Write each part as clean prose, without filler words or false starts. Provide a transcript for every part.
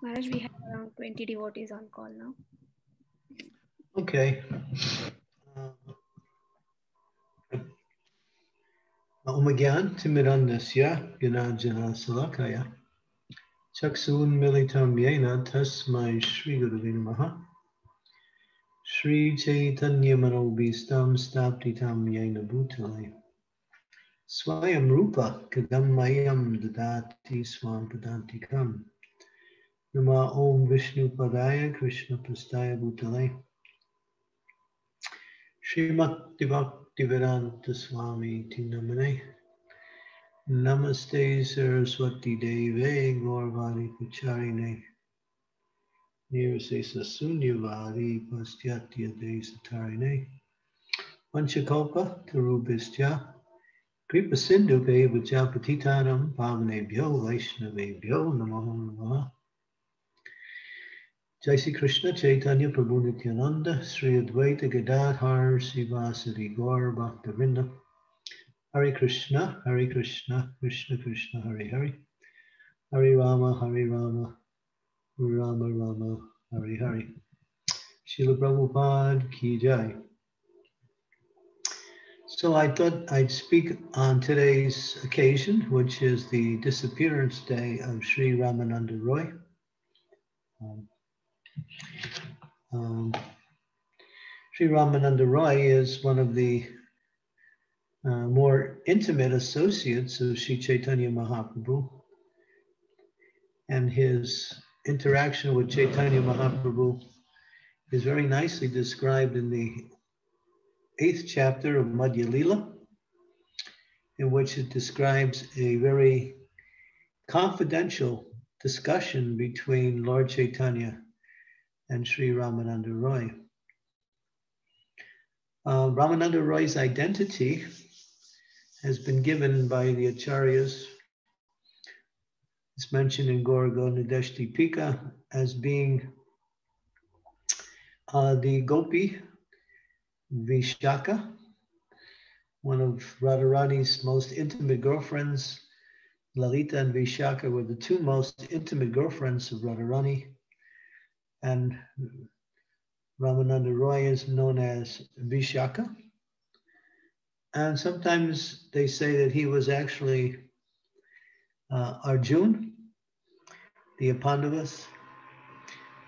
Maharaj, we have around 20 devotees on call now. Okay. Omagyan timirandasya ginajana salakaya chaksun militam yena tasmai shri gurave namaha shri chaitanya manobhistam staptitam yena bhutalaya swayam rupa kadamayam dadati swam padantikam nama om vishnu padaya krishna prastaya bhutalaya Srimad Bhaktivedanta Swami Tinamane Namaste Saraswati Deve Gaurvani Pucharine Nirasesa Sunyavadi Pastyatya De Satarine Panchakopa Tarubhistya Kripa Sindhu Bhavacha Patitanam Pavanebhyo Vaishnavebhyo Namo Namaha Jai Sri Krishna Chaitanya Prabhu Nityananda Sri Advaita Gadadhar Sivasari Gaur Bhaktavinda Hare Krishna Krishna Krishna Hare Hare Hare Rama Rama Rama Hare Hare Srila Prabhupada Ki Jai. So I thought I'd speak on today's occasion, which is the disappearance day of Sri Ramananda Raya. Sri Ramananda Raya is one of the more intimate associates of Sri Chaitanya Mahaprabhu, and his interaction with Chaitanya Mahaprabhu is very nicely described in the 8th chapter of Madhya Lila, in which it describes a very confidential discussion between Lord Chaitanya and Sri Ramananda Raya. Ramananda Raya's identity has been given by the Acharyas. It's mentioned in Gauranga Nidesh Dipika as being the Gopi Vishaka, one of Radharani's most intimate girlfriends. Lalita and Vishaka were the two most intimate girlfriends of Radharani, and Ramananda Raya is known as Vishaka. And sometimes they say that he was actually Arjun, the Pandavas.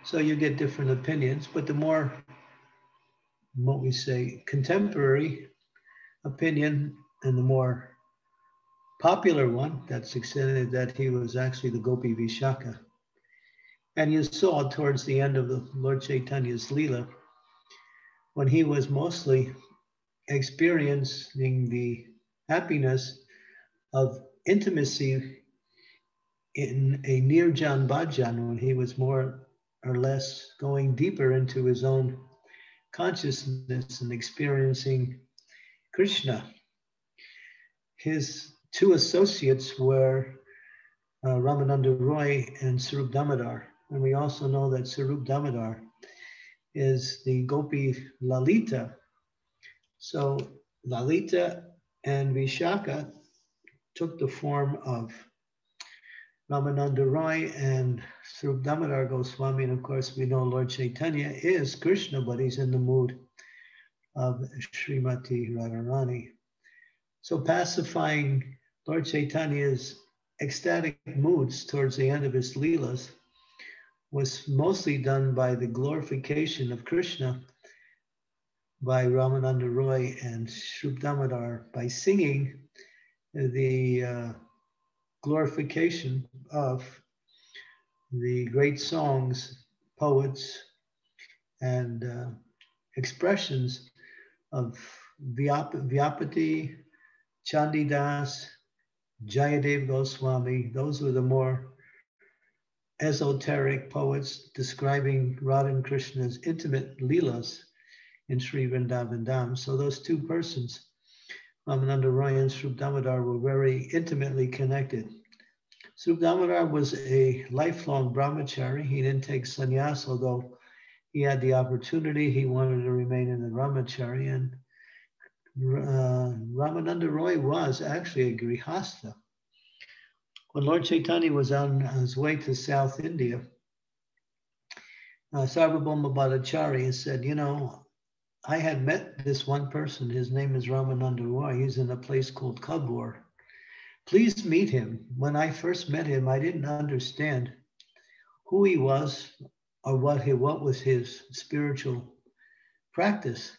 So you get different opinions, but the more, what we say, contemporary opinion and the more popular one that suggested that he was actually the Gopi Vishaka. And you saw towards the end of the Lord Chaitanya's Leela, when he was mostly experiencing the happiness of intimacy in a nirjan bhajan, when he was more or less going deeper into his own consciousness and experiencing Krishna. His two associates were Ramananda Raya and Svarupa Damodar. And we also know that Svarupa Damodar is the Gopi Lalita. So Lalita and Vishaka took the form of Ramananda Raya and Svarupa Damodar Goswami. And of course, we know Lord Chaitanya is Krishna, but he's in the mood of Srimati Radharani. So pacifying Lord Chaitanya's ecstatic moods towards the end of his Leelas was mostly done by the glorification of Krishna by Ramananda Raya and Svarupa Damodar, by singing the glorification of the great songs, poets, and expressions of Vyapati, Chandidas, Jayadeva Goswami. Those were the more esoteric poets describing Radha and Krishna's intimate Leelas in Sri Vrindavan Dham. So those two persons, Ramananda Raya and Svarupa Damodar, were very intimately connected. Svarupa Damodar was a lifelong brahmachari. He didn't take sannyas, although he had the opportunity. He wanted to remain in the brahmacharya. And Ramananda Raya was actually a grihastha. When Lord Chaitanya was on his way to South India, Sarvabhoma Bhattacharya said, you know, I had met this one person. His name is Ramananda Raya. He's in a place called Kabur. Please meet him. When I first met him, I didn't understand who he was or what was his spiritual practice.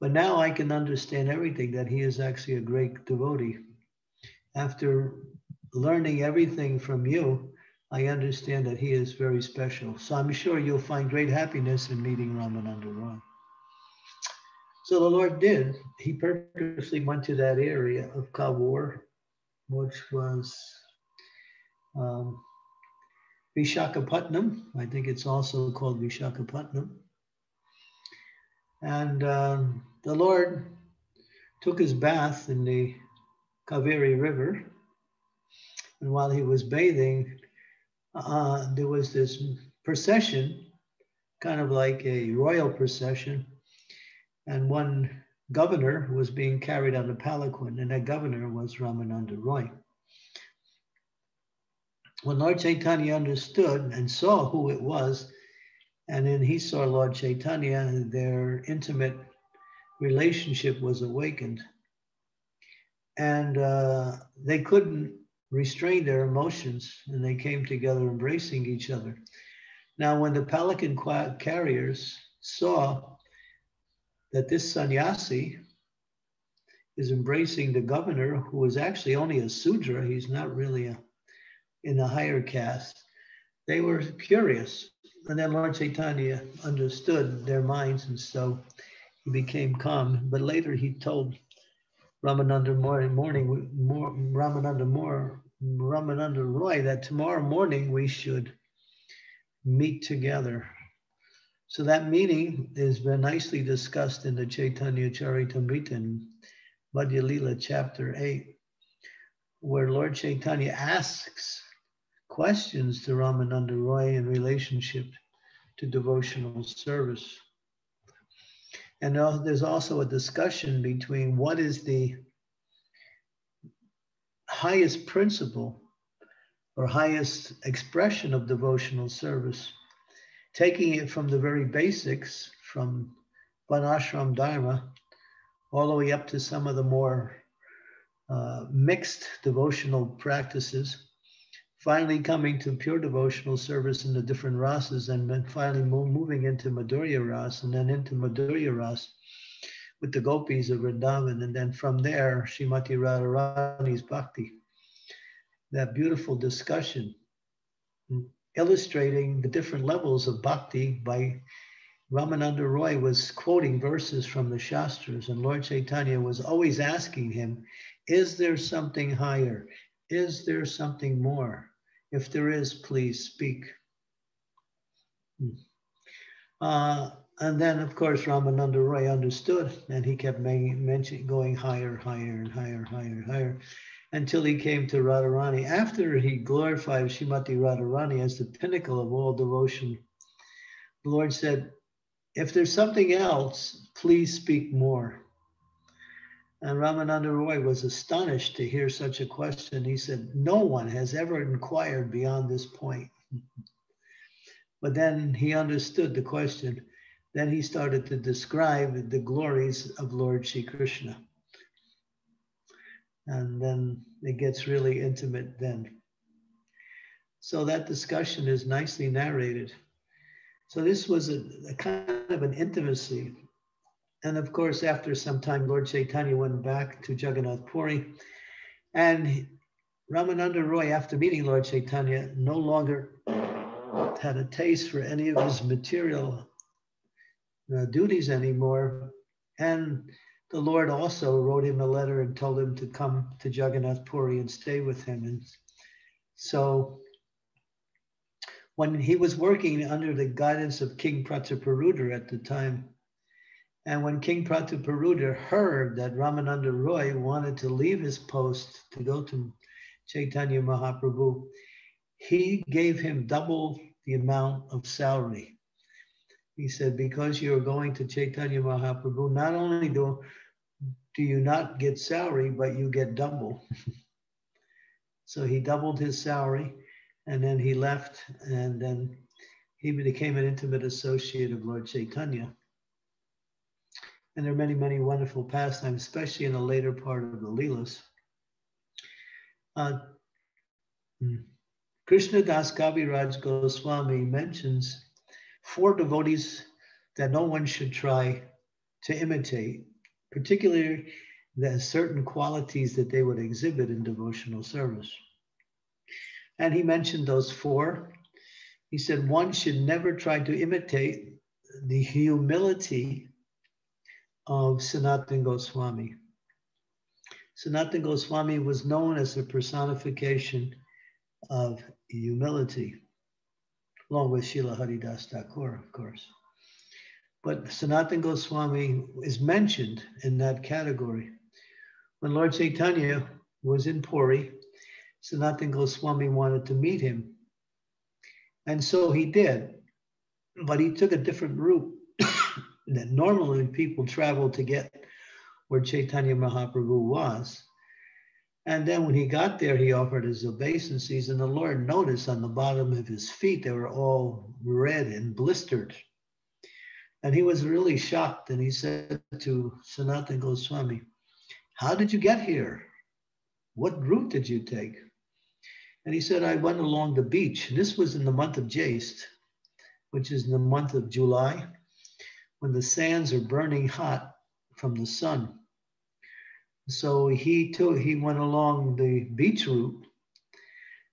But now I can understand everything, that he is actually a great devotee. After learning everything from you, I understand that he is very special. So I'm sure you'll find great happiness in meeting Ramananda Raya. So the Lord did. He purposely went to that area of Kavur, which was Vishakapatnam. I think it's also called Vishakapatnam. And the Lord took his bath in the Kaveri River. And while he was bathing, there was this procession, kind of like a royal procession. And one governor was being carried on a palanquin, and that governor was Ramananda Raya. When Lord Chaitanya understood and saw who it was, and then he saw Lord Chaitanya, and their intimate relationship was awakened. And they couldn't restrain their emotions, and they came together embracing each other. Now, when the palanquin carriers saw that this sannyasi is embracing the governor, who is actually only a Sudra, he's not really in the higher caste, they were curious. And then Lord Chaitanya understood their minds, and so he became calm. But later he told Ramananda Raya that tomorrow morning we should meet together. So that meeting has been nicely discussed in the Chaitanya Charitamrita in Madhya Lila, chapter 8, where Lord Chaitanya asks questions to Ramananda Raya in relationship to devotional service. And there's also a discussion between what is the highest principle or highest expression of devotional service, taking it from the very basics, from Varnashram Dharma, all the way up to some of the more mixed devotional practices, finally coming to pure devotional service in the different rasas, and then finally moving into Madhurya Ras, and then into Madhurya Ras with the gopis of Vrindavan, and then from there, Srimati Radharani's bhakti. That beautiful discussion illustrating the different levels of bhakti by Ramananda Raya was quoting verses from the Shastras, and Lord Chaitanya was always asking him, is there something higher? Is there something more? If there is, please speak. And then, of course, Ramananda Raya understood, and he kept going higher, higher, and higher, higher, higher, until he came to Radharani. After he glorified Srimati Radharani as the pinnacle of all devotion, the Lord said, if there's something else, please speak more. And Ramananda Raya was astonished to hear such a question. He said, no one has ever inquired beyond this point. But then he understood the question. Then he started to describe the glories of Lord Sri Krishna. And then it gets really intimate then. So that discussion is nicely narrated. So this was a kind of an intimacy. And of course, after some time, Lord Chaitanya went back to Jagannath Puri. And Ramananda Raya, after meeting Lord Chaitanya, no longer had a taste for any of his material duties anymore. And the Lord also wrote him a letter and told him to come to Jagannath Puri and stay with him. And so when he was working under the guidance of King Prataparudra at the time, and when King Prataparudra heard that Ramananda Raya wanted to leave his post to go to Chaitanya Mahaprabhu, he gave him double the amount of salary. He said, because you're going to Chaitanya Mahaprabhu, not only do you not get salary, but you get double. So he doubled his salary, and then he left, and then he became an intimate associate of Lord Chaitanya. And there are many, many wonderful pastimes, especially in the later part of the Leelas. Krishna Das Kaviraj Goswami mentions 4 devotees that no one should try to imitate, particularly the certain qualities that they would exhibit in devotional service. And he mentioned those 4. He said, one should never try to imitate the humility of Sanatana Goswami. Sanatana Goswami was known as the personification of humility, along with Srila Haridas Thakur, of course. But Sanatana Goswami is mentioned in that category. When Lord Chaitanya was in Puri, Sanatana Goswami wanted to meet him. And so he did, but he took a different route that normally people travel to get where Chaitanya Mahaprabhu was. And then when he got there, he offered his obeisances, and the Lord noticed on the bottom of his feet, they were all red and blistered. And he was really shocked, and he said to Sanatana Goswami, "How did you get here? What route did you take?" And he said, "I went along the beach." This was in the month of Jaist, which is in the month of July, when the sands are burning hot from the sun. So he went along the beach route.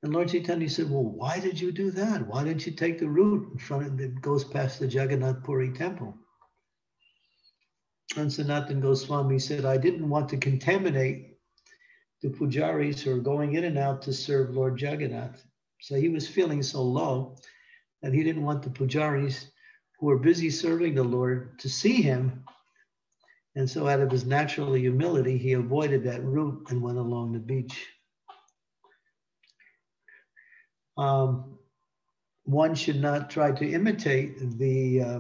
And Lord Chaitanya said, "Well, why did you do that? Why didn't you take the route in front of, that goes past the Jagannath Puri temple?" And Sanatana Goswami said, "I didn't want to contaminate the pujaris who are going in and out to serve Lord Jagannath." So he was feeling so low that he didn't want the pujaris who were busy serving the Lord to see him. And so out of his natural humility, he avoided that route and went along the beach. One should not try to imitate the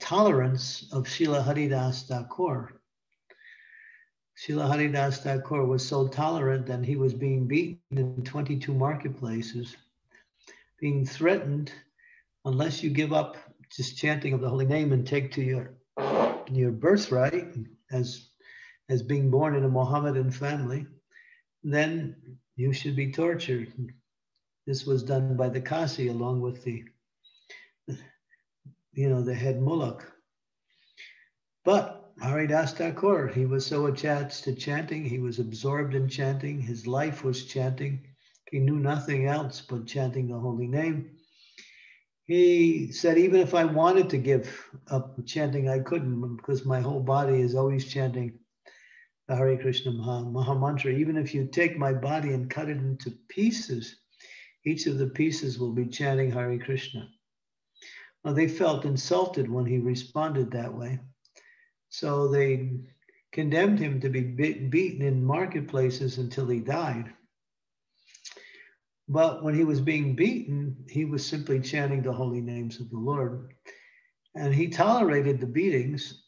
tolerance of Srila Haridas Thakur. Srila Haridas Thakur was so tolerant that he was being beaten in 22 marketplaces, being threatened, unless you give up just chanting of the holy name and take to your birthright as being born in a Mohammedan family, then you should be tortured. This was done by the Kasi along with the head Mulak. But Haridas Thakur, he was so attached to chanting, he was absorbed in chanting, his life was chanting. He knew nothing else but chanting the holy name. He said, "Even if I wanted to give up chanting, I couldn't, because my whole body is always chanting the Hare Krishna Maha Mantra. Even if you take my body and cut it into pieces, each of the pieces will be chanting Hare Krishna." Well, they felt insulted when he responded that way. So they condemned him to be beaten in marketplaces until he died. But when he was being beaten, he was simply chanting the holy names of the Lord. And he tolerated the beatings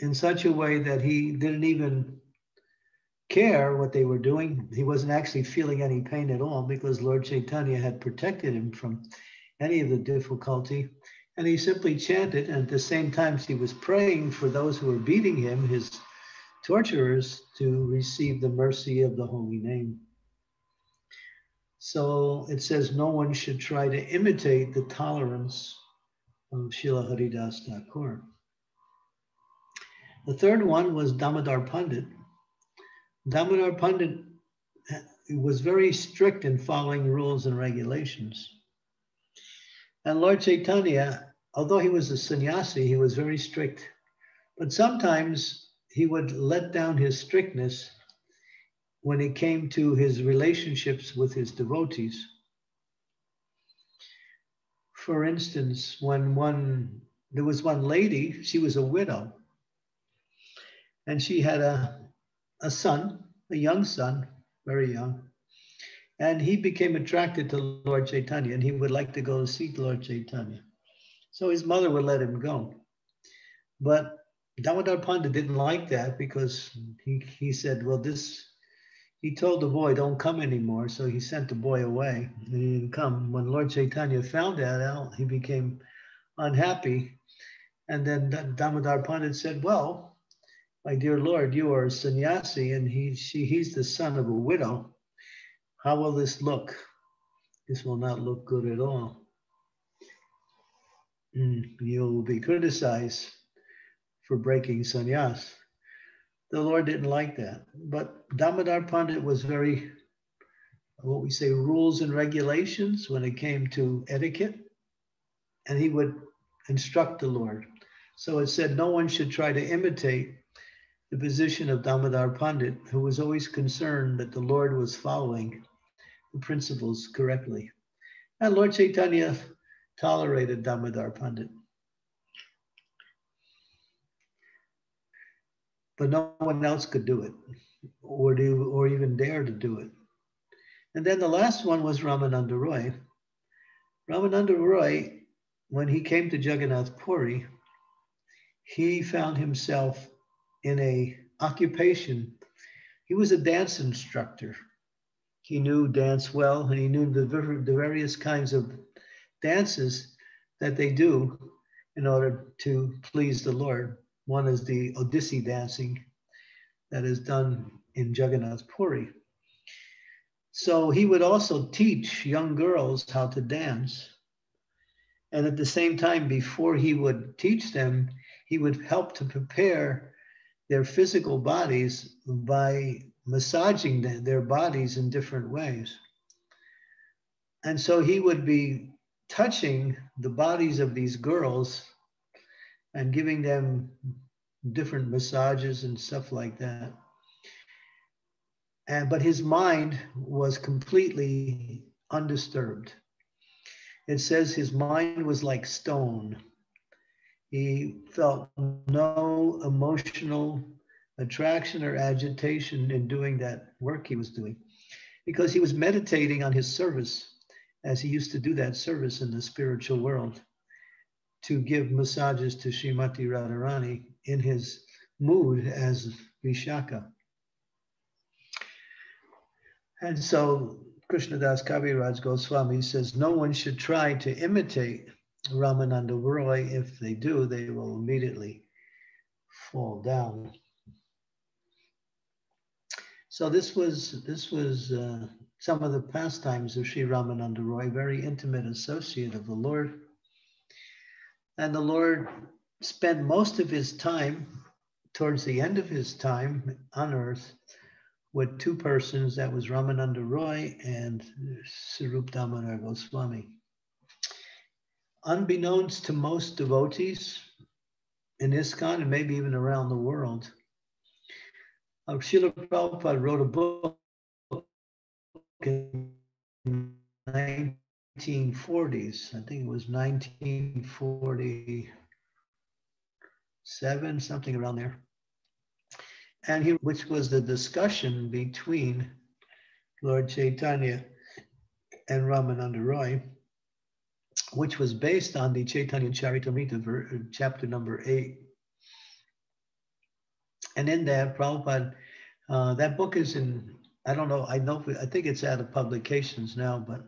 in such a way that he didn't even care what they were doing. He wasn't actually feeling any pain at all, because Lord Chaitanya had protected him from any of the difficulty. And he simply chanted, and at the same time, he was praying for those who were beating him, his torturers, to receive the mercy of the holy name. So it says no one should try to imitate the tolerance of Srila Haridas Thakur. The third one was Damodar Pandit. Damodar Pandit was very strict in following rules and regulations. And Lord Chaitanya, although he was a sannyasi, he was very strict. But sometimes he would let down his strictness when it came to his relationships with his devotees. For instance, there was one lady, she was a widow, and she had a son, a young son, very young, and he became attracted to Lord Chaitanya, and he would like to go see Lord Chaitanya. So his mother would let him go. But Damodar Pandit didn't like that, because he said, well, he told the boy, don't come anymore. So he sent the boy away and he didn't come. When Lord Chaitanya found that out, he became unhappy. And then Damodar Pandit said, well, my dear Lord, you are a sannyasi and he's the son of a widow. How will this look? This will not look good at all. You will be criticized for breaking sannyas. The Lord didn't like that. But Damodar Pandit was very, what we say, rules and regulations when it came to etiquette. And he would instruct the Lord. So it said no one should try to imitate the position of Damodar Pandit, who was always concerned that the Lord was following the principles correctly. And Lord Chaitanya tolerated Damodar Pandit. But no one else could do it or even dare to do it. And then the last one was Ramananda Roy. Ramananda Roy, when he came to Jagannath Puri, he found himself in a occupation. He was a dance instructor. He knew dance well, and he knew the various kinds of dances that they do in order to please the Lord. One is the Odissi dancing that is done in Jagannath Puri. So he would also teach young girls how to dance. And at the same time, before he would teach them, he would help to prepare their physical bodies by massaging their bodies in different ways. And so he would be touching the bodies of these girls and giving them different massages and stuff like that. But his mind was completely undisturbed. It says his mind was like stone. He felt no emotional attraction or agitation in doing that work he was doing, because he was meditating on his service, as he used to do that service in the spiritual world, to give massages to Srimati Radharani in his mood as Vishaka. And so Krishna Das Kaviraj Goswami says, no one should try to imitate Ramananda Roy. If they do, they will immediately fall down. So this was some of the pastimes of Sri Ramananda Roy, very intimate associate of the Lord. And the Lord spent most of his time, towards the end of his time on earth, with two persons. That was Ramananda Roy and Svarupa Damodara Goswami. Unbeknownst to most devotees in ISKCON and maybe even around the world, Srila Prabhupada wrote a book in 1940s. I think it was 1947, something around there. And which was the discussion between Lord Chaitanya and Ramananda Roy, which was based on the Chaitanya Charitamrita, chapter number 8. And in that, Prabhupada, that book is in, I don't know, I think it's out of publications now, but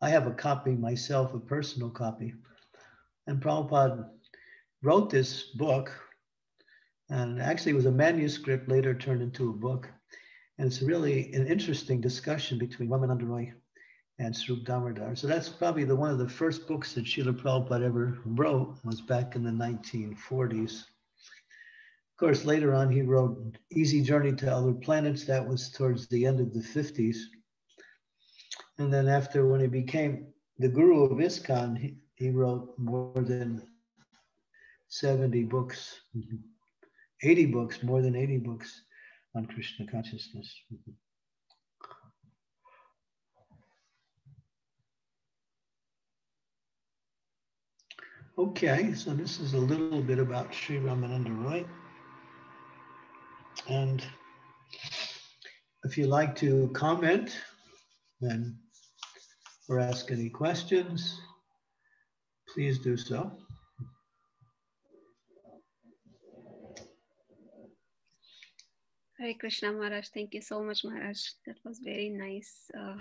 I have a copy myself, a personal copy. And Prabhupada wrote this book, and actually it was a manuscript later turned into a book. And it's really an interesting discussion between Ramananda Roy and Svarupa Damodar. So that's probably one of the first books that Srila Prabhupada ever wrote, was back in the 1940s. Of course, later on, he wrote Easy Journey to Other Planets. That was towards the end of the 50s. And then after, when he became the guru of ISKCON, he wrote more than 70 books, 80 books, more than 80 books on Krishna consciousness. Okay, so this is a little bit about Sri Ramananda Roy. And if you like to comment then or ask any questions, please do so. Hare Krishna Maharaj, thank you so much Maharaj. That was very nice to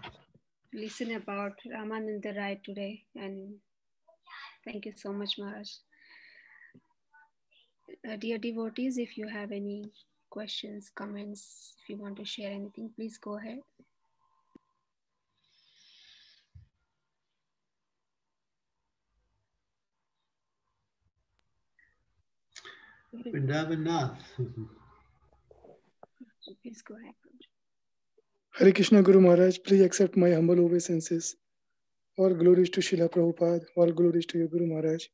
listen about Ramananda Raya today, and thank you so much Maharaj. Dear devotees, if you have any questions, comments, if you want to share anything, please go ahead. Vrindavanath. Please go ahead. Hare Krishna Guru Maharaj, please accept my humble obeisances. All glories to Srila Prabhupada, all glories to your Guru Maharaj.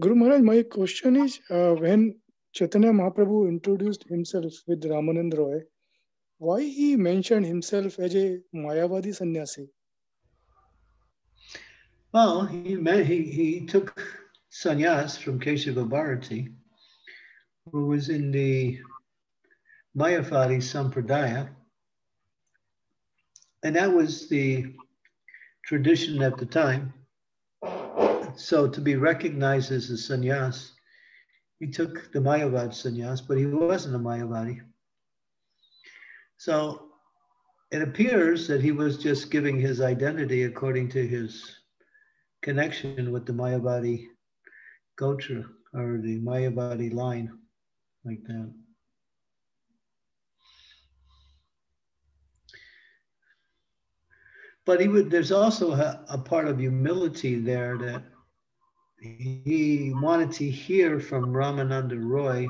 Guru Maharaj, my question is, when Chaitanya Mahaprabhu introduced himself with Ramananda Raya, why he mentioned himself as a Mayavadi sannyasi? Well, he took sannyas from Keshava Bharati, who was in the Mayavadi Sampradaya. And that was the tradition at the time. So to be recognized as a sannyas, he took the Mayavadi sannyas, but he wasn't a Mayavadi. So it appears that he was just giving his identity according to his connection with the Mayavadi Gotra, or the Mayavadi line, like that. But he would, there's also a part of humility there, that he wanted to hear from Ramananda Raya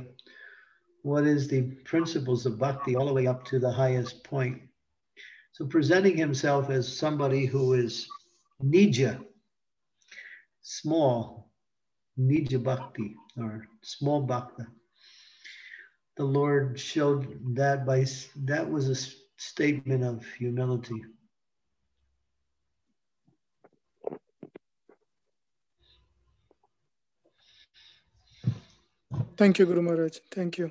what is the principles of bhakti all the way up to the highest point. So presenting himself as somebody who is nija, small, nija bhakti, or small bhakta. The Lord showed that by, that was a statement of humility. Thank you, Guru Maharaj. Thank you.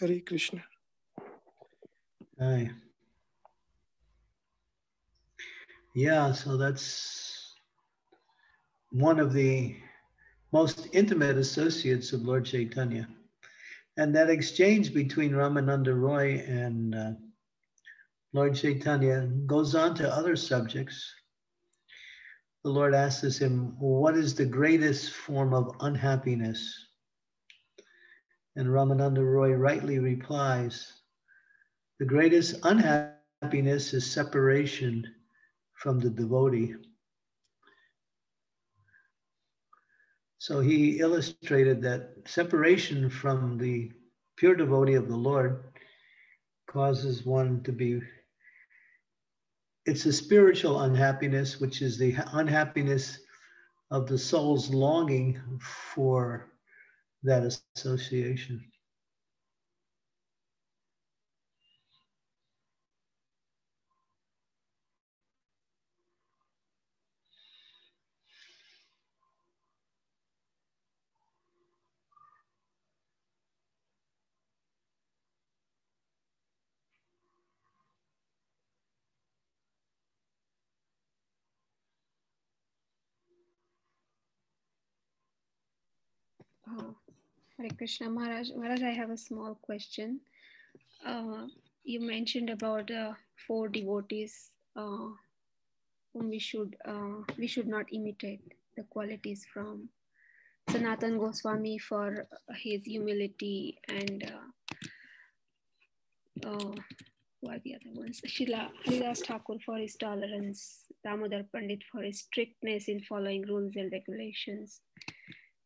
Hare Krishna. Aye. Yeah, so that's one of the most intimate associates of Lord Chaitanya. And that exchange between Ramananda Raya and Lord Chaitanya goes on to other subjects. The Lord asks him, what is the greatest form of unhappiness? And Ramananda Raya rightly replies, the greatest unhappiness is separation from the devotee. So he illustrated that separation from the pure devotee of the Lord causes one to be, it's a spiritual unhappiness, which is the unhappiness of the soul's longing for that association. Oh. Hare Krishna Maharaj. Maharaj, I have a small question. You mentioned about 4 devotees whom we should not imitate the qualities from. Sanatana Goswami for his humility, and who are the other ones? Srila Haridas Thakur for his tolerance, Damodar Pandit for his strictness in following rules and regulations.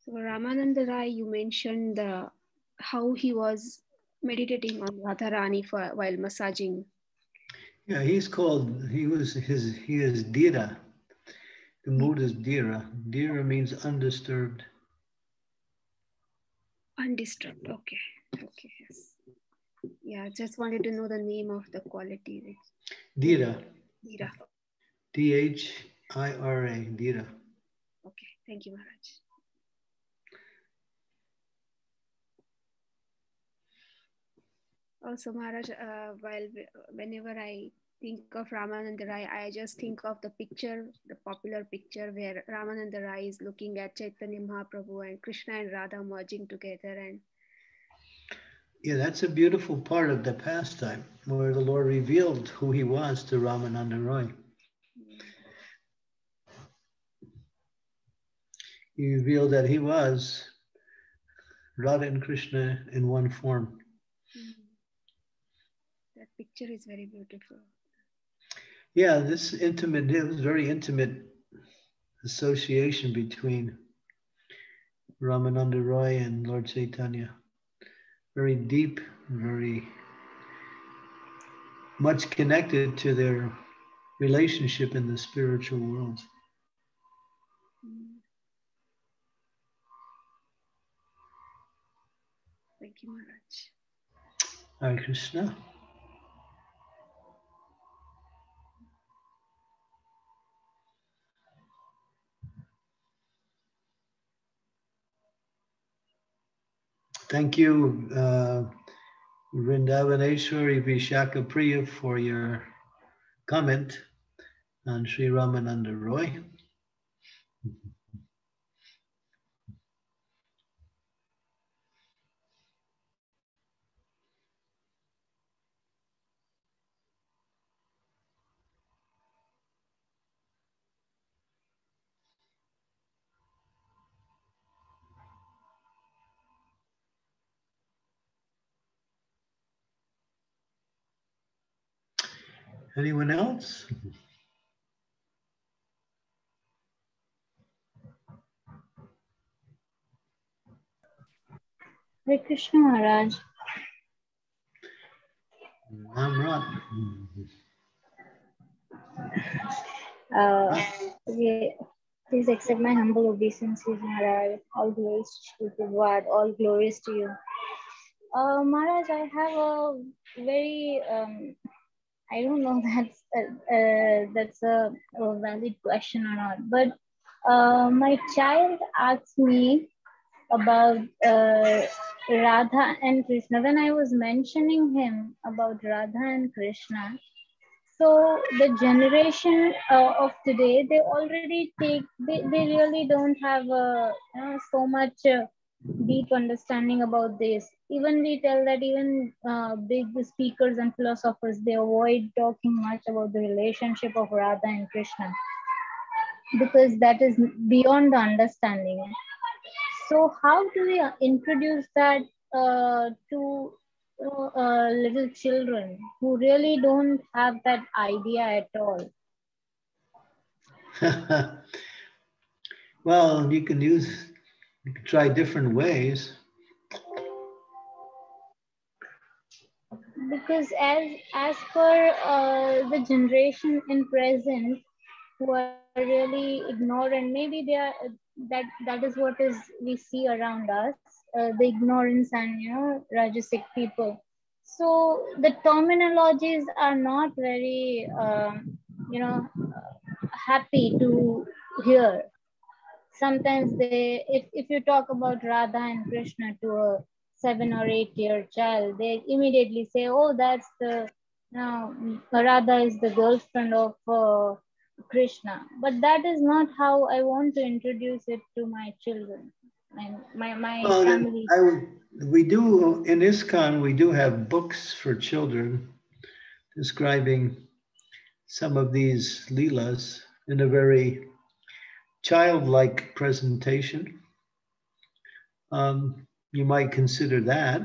So Ramananda Raya, you mentioned how he was meditating on Radharani while massaging. Yeah, he's called, he is Dhira. The mood is Dhira. Dhira means undisturbed. Undisturbed, okay. Okay, yes. Yeah, just wanted to know the name of the quality. Dhira. Dhira. D-H-I-R-A, Dhira. Okay, thank you, Maharaj. Also, Maharaj, whenever I think of Ramananda Raya, I just think of the picture, the popular picture where Ramananda Raya is looking at Chaitanya Mahaprabhu and Krishna and Radha merging together, and Yeah, that's a beautiful part of the pastime where the Lord revealed who he was to Ramananda Raya. He revealed that he was Radha and Krishna in one form. That picture is very beautiful. Yeah, this intimate, very intimate association between Ramananda Raya and Lord Chaitanya. Very deep, very much connected to their relationship in the spiritual world. Thank you, Maharaj. Hare Krishna. Thank you, Vrindavaneshwari Vishaka Priya, for your comment on Sri Ramananda Raya. Anyone else? Hare Krishna, Maharaj. Please accept my humble obeisances, Maharaj. All glories to Prabhupada, all glories to you. Maharaj, I have a very I don't know that's a valid question or not, but my child asked me about Radha and Krishna. When I was mentioning him about Radha and Krishna, so the generation of today, they already they really don't have so much deep understanding about this. Even we tell that even big speakers and philosophers, they avoid talking much about the relationship of Radha and Krishna because that is beyond the understanding. So how do we introduce that to little children who really don't have that idea at all? Well, you can try different ways. Because as per the generation in present who are really ignorant, maybe they are, that is what is we see around us, the ignorance and rajasic people. So the terminologies are not very happy to hear. Sometimes they, if you talk about Radha and Krishna to a 7 or 8 year child, they immediately say, oh, that's the, Radha is the girlfriend of Krishna. But that is not how I want to introduce it to my children and my family. We do, in ISKCON, we do have books for children describing some of these leelas in a very childlike presentation. You might consider that,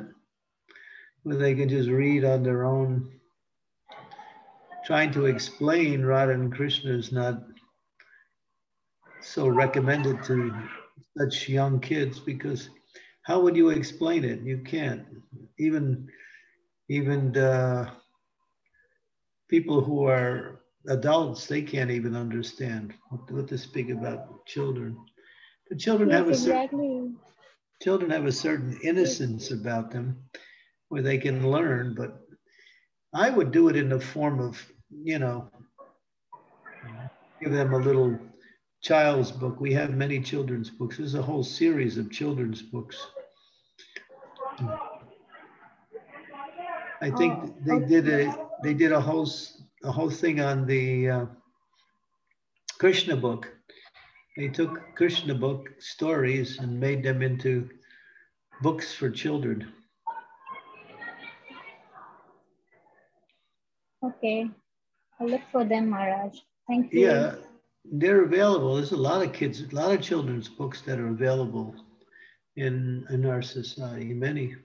where they can just read on their own. Trying to explain Radha and Krishna is not so recommended to such young kids, because how would you explain it? You can't. Even people who are adults, they can't even understand what to speak about children. The children have a certain, children have a certain innocence about them where they can learn, but I would do it in the form of, give them a little child's book. We have many children's books. There's a whole series of children's books. I think they did a whole thing on the Krishna book. They took Krishna book stories and made them into books for children. Okay, I'll look for them, Maharaj. Thank you. Yeah, they're available. There's a lot of kids, a lot of children's books that are available in our society, many.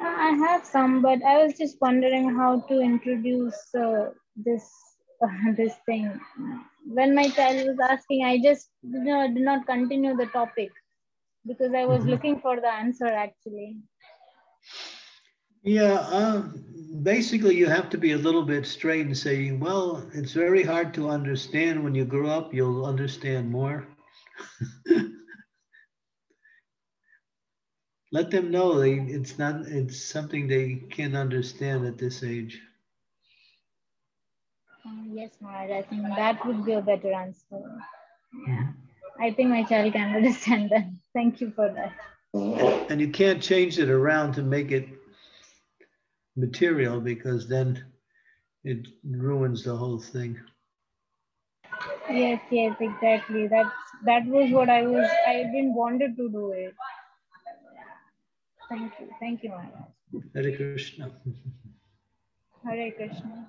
I have some, but I was just wondering how to introduce this thing. When my child was asking, I just did not continue the topic because I was looking for the answer actually. Yeah, basically you have to be a little bit straight and say, well, it's very hard to understand. When you grow up, you'll understand more. Let them know it's something they can understand at this age. Yes, Maharaj, I think that would be a better answer. Yeah, I think my child can understand that. Thank you for that. And you can't change it around to make it material, because then it ruins the whole thing. Yes, yes, exactly. That was what I didn't wanted to do it. Thank you, Maharaj. Hare Krishna. Hare Krishna.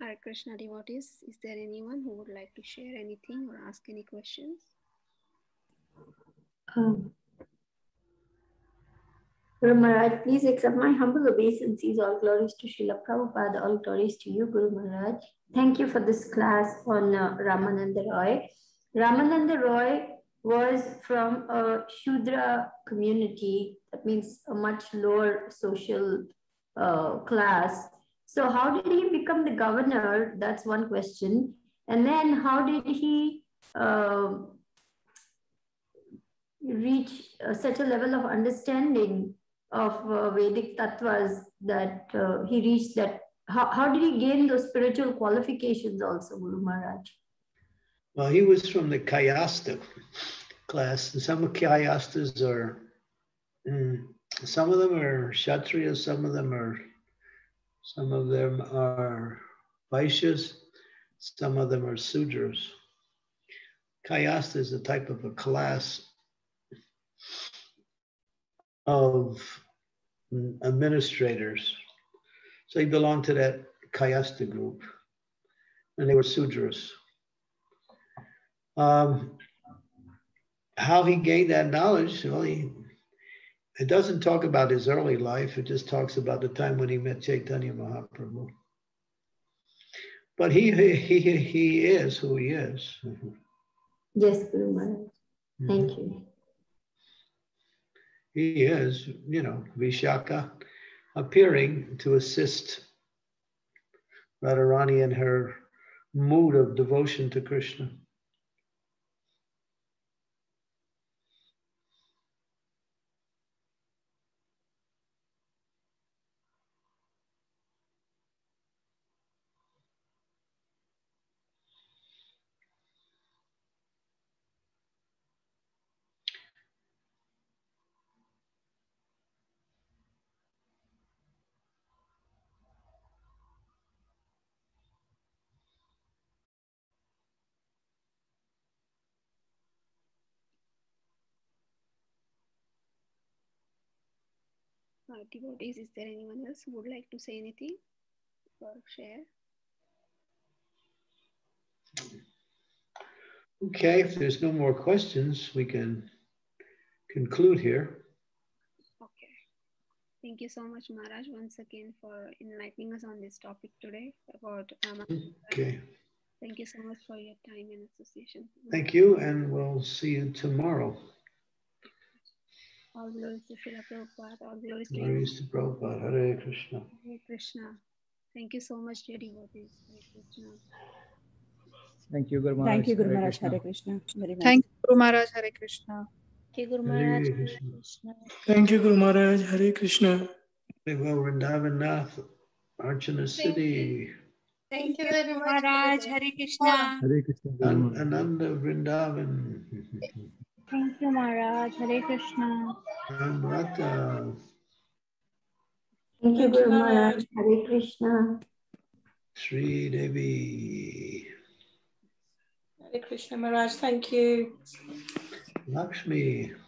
Hare Krishna devotees, is there anyone who would like to share anything or ask any questions? Guru Maharaj, please accept my humble obeisances. All glories to Srila Prabhupada, all glories to you, Guru Maharaj. Thank you for this class on Ramananda Raya. Ramananda Raya was from a Shudra community, that means a much lower social class. So how did he become the governor? That's one question. And then how did he reach such a level of understanding of Vedic tattvas that he reached that? How did he gain those spiritual qualifications also, Guru Maharaj? Well, he was from the Kayastha class. And some Kayasthas are, some of them are Kshatriyas, some of them are Vaishyas, some of them are Sudras. Kayastha is a type of a class of administrators. So he belonged to that Kayastha group, and they were Sudras. How he gained that knowledge, well, it doesn't talk about his early life. It just talks about the time when he met Chaitanya Mahaprabhu. But he is who he is. Yes, Guru Maharaj. Thank you. He is, Vishaka, appearing to assist Radharani in her mood of devotion to Krishna. Devotees, is there anyone else who would like to say anything or share? Okay, if there's no more questions, we can conclude here. Okay. Thank you so much, Maharaj, once again for enlightening us on this topic today about Ramananda. Okay. Thank you so much for your time and association. Thank you, and we'll see you tomorrow. All glories to Srila Prabhupada, all glories to Prabhupada. Hare Krishna. Hare Krishna. Thank you so much, dear devotees. Hare Krishna. Thank you, Guru Maharaj. Thank you, Guru Maharaj. Hare Krishna. Thank you, Guru Maharaj. Hare Krishna. Thank you, Guru Maharaj. Hare Krishna. Thank you, Guru Maharaj. Hare Krishna. Vrindavan Nath, Archana City. Thank you very much, Maharaj. Hare Krishna. Hare Krishna. Ananda Vrindavan. Thank you, Maharaj. Hare Krishna. Rata. Thank you, Guru Maharaj. Hare Krishna. Sri Devi. Hare Krishna, Maharaj. Thank you. Lakshmi.